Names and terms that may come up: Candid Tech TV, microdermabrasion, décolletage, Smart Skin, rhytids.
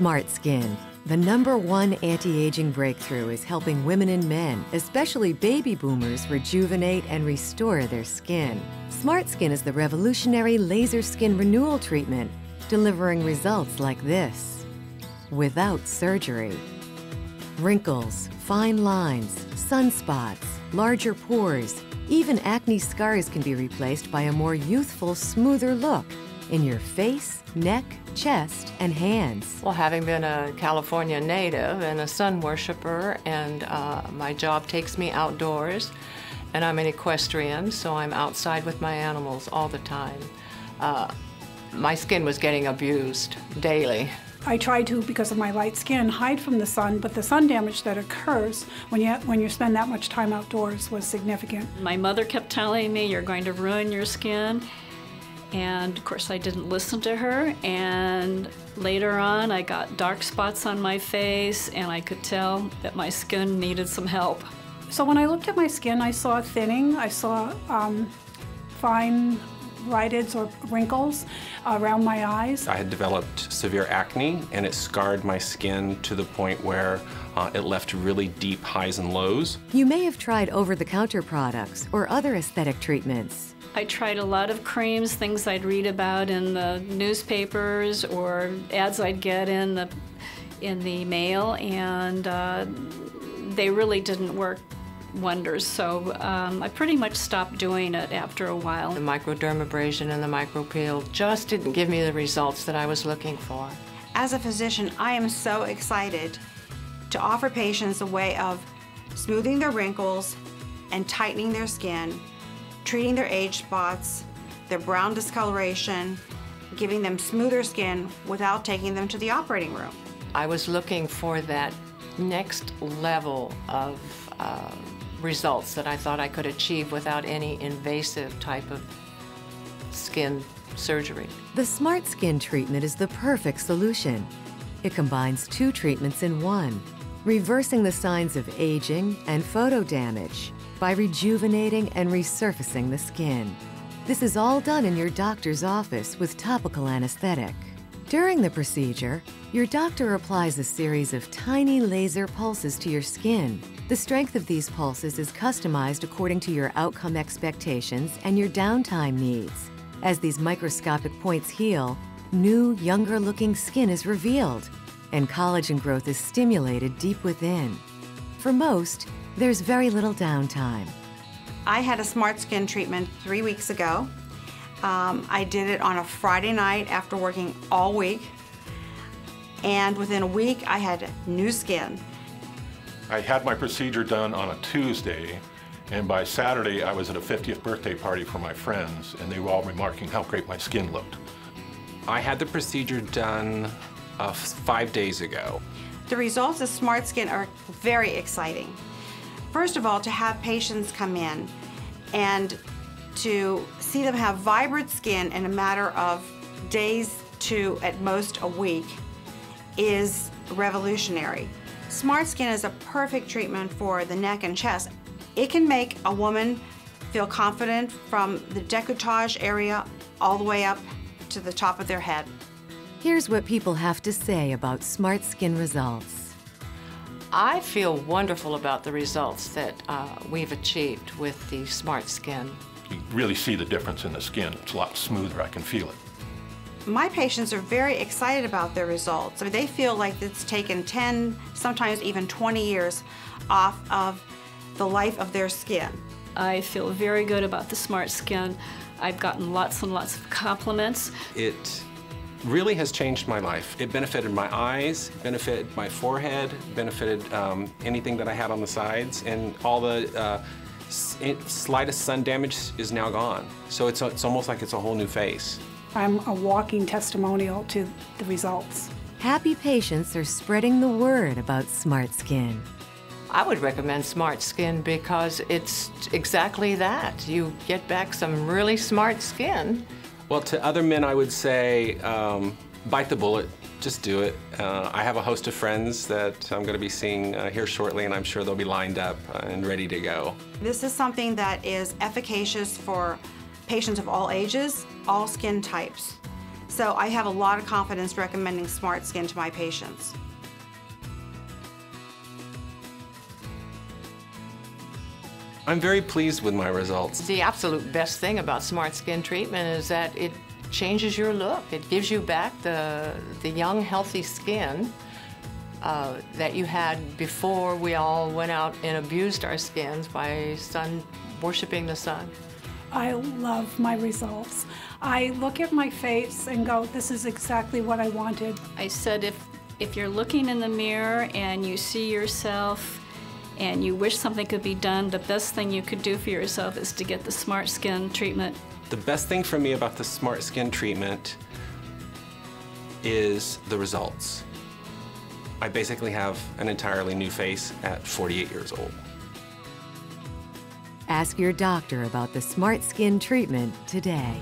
Smart Skin, the #1 anti-aging breakthrough, is helping women and men, especially baby boomers, rejuvenate and restore their skin. Smart Skin is the revolutionary laser skin renewal treatment, delivering results like this without surgery. Wrinkles, fine lines, sunspots, larger pores, even acne scars can be replaced by a more youthful, smoother look in your face, neck, chest, and hands. Well, having been a California native and a sun worshiper, and my job takes me outdoors, and I'm an equestrian, so I'm outside with my animals all the time. My skin was getting abused daily. I try to, because of my light skin, hide from the sun, but the sun damage that occurs when you spend that much time outdoors was significant. My mother kept telling me, "You're going to ruin your skin." And of course I didn't listen to her, and later on I got dark spots on my face, and I could tell that my skin needed some help. So when I looked at my skin, I saw thinning, I saw fine rhytids or wrinkles around my eyes. I had developed severe acne, and it scarred my skin to the point where it left really deep highs and lows. You may have tried over-the-counter products or other aesthetic treatments. I tried a lot of creams, things I'd read about in the newspapers or ads I'd get in the mail, and they really didn't work wonders, so I pretty much stopped doing it after a while. The microdermabrasion and the micropeel just didn't give me the results that I was looking for. As a physician, I am so excited to offer patients a way of smoothing their wrinkles and tightening their skin, treating their age spots, their brown discoloration, giving them smoother skin without taking them to the operating room. I was looking for that next level of results that I thought I could achieve without any invasive type of skin surgery. The Smart Skin treatment is the perfect solution. It combines two treatments in one, reversing the signs of aging and photo damage by rejuvenating and resurfacing the skin. This is all done in your doctor's office with topical anesthetic. During the procedure, your doctor applies a series of tiny laser pulses to your skin. The strength of these pulses is customized according to your outcome expectations and your downtime needs. As these microscopic points heal, new, younger-looking skin is revealed, and collagen growth is stimulated deep within. For most, there's very little downtime. I had a Smart Skin treatment 3 weeks ago. I did it on a Friday night after working all week, and within a week I had new skin. I had my procedure done on a Tuesday, and by Saturday I was at a 50th birthday party for my friends, and they were all remarking how great my skin looked. I had the procedure done 5 days ago. The results of Smart Skin are very exciting. First of all, to have patients come in and to see them have vibrant skin in a matter of days to at most a week is revolutionary. Smart Skin is a perfect treatment for the neck and chest. It can make a woman feel confident from the décolletage area all the way up to the top of their head. Here's what people have to say about Smart Skin results. I feel wonderful about the results that we've achieved with the Smart Skin. You really see the difference in the skin. It's a lot smoother. I can feel it. My patients are very excited about their results. I mean, they feel like it's taken 10, sometimes even 20 years off of the life of their skin. I feel very good about the Smart Skin. I've gotten lots and lots of compliments. It really has changed my life. It benefited my eyes, benefited my forehead, benefited anything that I had on the sides, and all the slightest sun damage is now gone. So it's almost like it's a whole new face. I'm a walking testimonial to the results. Happy patients are spreading the word about Smart Skin. I would recommend Smart Skin because it's exactly that. You get back some really smart skin. Well, to other men, I would say, bite the bullet, just do it. I have a host of friends that I'm going to be seeing here shortly, and I'm sure they'll be lined up and ready to go. This is something that is efficacious for patients of all ages, all skin types. So I have a lot of confidence recommending Smart Skin to my patients. I'm very pleased with my results. The absolute best thing about Smart Skin treatment is that it changes your look. It gives you back the young, healthy skin that you had before we all went out and abused our skins by worshiping the sun. I love my results. I look at my face and go, this is exactly what I wanted. I said if you're looking in the mirror and you see yourself and you wish something could be done, the best thing you could do for yourself is to get the Smart Skin treatment. The best thing for me about the Smart Skin treatment is the results. I basically have an entirely new face at 48 years old. Ask your doctor about the Smart Skin treatment today.